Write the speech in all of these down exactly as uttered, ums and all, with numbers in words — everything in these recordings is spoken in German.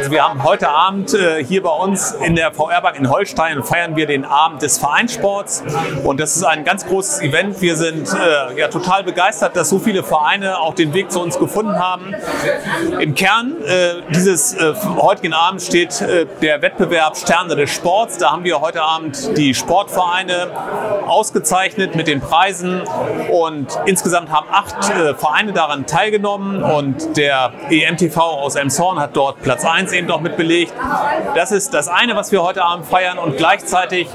Also wir haben heute Abend äh, hier bei uns in der V R-Bank in Holstein feiern wir den Abend des Vereinssports und das ist ein ganz großes Event. Wir sind äh, ja total begeistert, dass so viele Vereine auch den Weg zu uns gefunden haben. Im Kern äh, dieses äh, heutigen Abend steht äh, der Wettbewerb Sterne des Sports. Da haben wir heute Abend die Sportvereine ausgezeichnet mit den Preisen und insgesamt haben acht äh, Vereine daran teilgenommen und der E M T V aus Elmshorn hat dort Platz eins eben noch mit belegt. Das ist das eine, was wir heute Abend feiern und gleichzeitig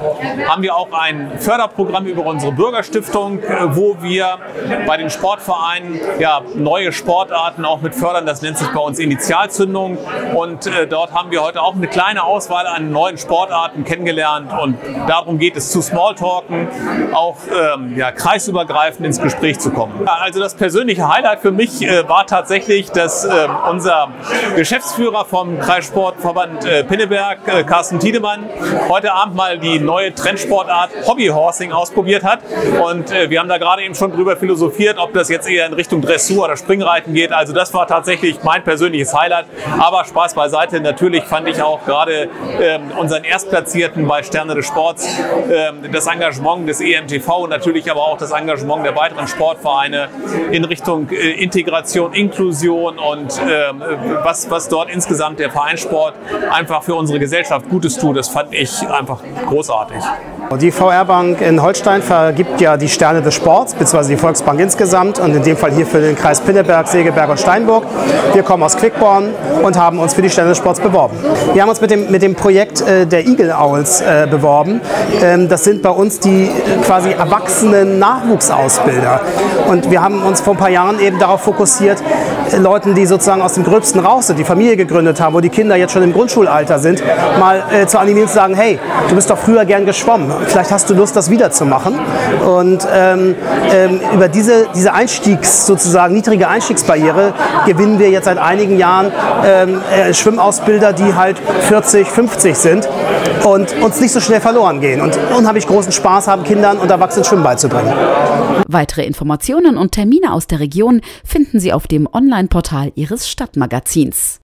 haben wir auch ein Förderprogramm über unsere Bürgerstiftung, wo wir bei den Sportvereinen ja, neue Sportarten auch mit fördern. Das nennt sich bei uns Initialzündung und äh, dort haben wir heute auch eine kleine Auswahl an neuen Sportarten kennengelernt und darum geht es zu Smalltalken, auch ähm, ja, kreisübergreifend ins Gespräch zu kommen. Also das persönliche Highlight für mich äh, war tatsächlich, dass äh, unser Geschäftsführer vom Kreissportverband äh, Pinneberg, äh, Carsten Tiedemann, heute Abend mal die neue Trendsportart Hobbyhorsing ausprobiert hat. Und äh, wir haben da gerade eben schon drüber philosophiert, ob das jetzt eher in Richtung Dressur oder Springreiten geht. Also das war tatsächlich mein persönliches Highlight. Aber Spaß beiseite, natürlich fand ich auch gerade ähm, unseren Erstplatzierten bei Sterne des Sports ähm, das Engagement des E M T V und natürlich aber auch das Engagement der weiteren Sportvereine in Richtung äh, Integration, Inklusion und ähm, was, was dort insgesamt der Vereinssport einfach für unsere Gesellschaft Gutes tut. Das fand ich einfach großartig. Die V R-Bank in Holstein vergibt ja die Sterne des Sports, beziehungsweise die Volksbank insgesamt und in dem Fall hier für den Kreis Pinneberg, Segeberg und Steinburg. Wir kommen aus Quickborn und haben uns für die Sterne des Sports beworben. Wir haben uns mit dem, mit dem Projekt äh, der Eagle Owls äh, beworben. Ähm, das sind bei uns die äh, quasi erwachsenen Nachwuchsausbilder. Und wir haben uns vor ein paar Jahren eben darauf fokussiert, äh, Leuten, die sozusagen aus dem Gröbsten raus sind, die Familie gegründet haben, wo die Kinder jetzt schon im Grundschulalter sind, mal äh, zu animieren zu sagen, hey, du bist doch früher gern geschwommen. Vielleicht hast du Lust, das wieder zu machen. Und ähm, ähm, über diese, diese Einstiegs, sozusagen niedrige Einstiegsbarriere gewinnen wir jetzt seit einigen Jahren ähm, äh, Schwimmausbilder, die halt vierzig, fünfzig sind und uns nicht so schnell verloren gehen. Und unheimlich großen Spaß haben, Kindern und Erwachsenen Schwimmen beizubringen. Weitere Informationen und Termine aus der Region finden Sie auf dem Online-Portal Ihres Stadtmagazins.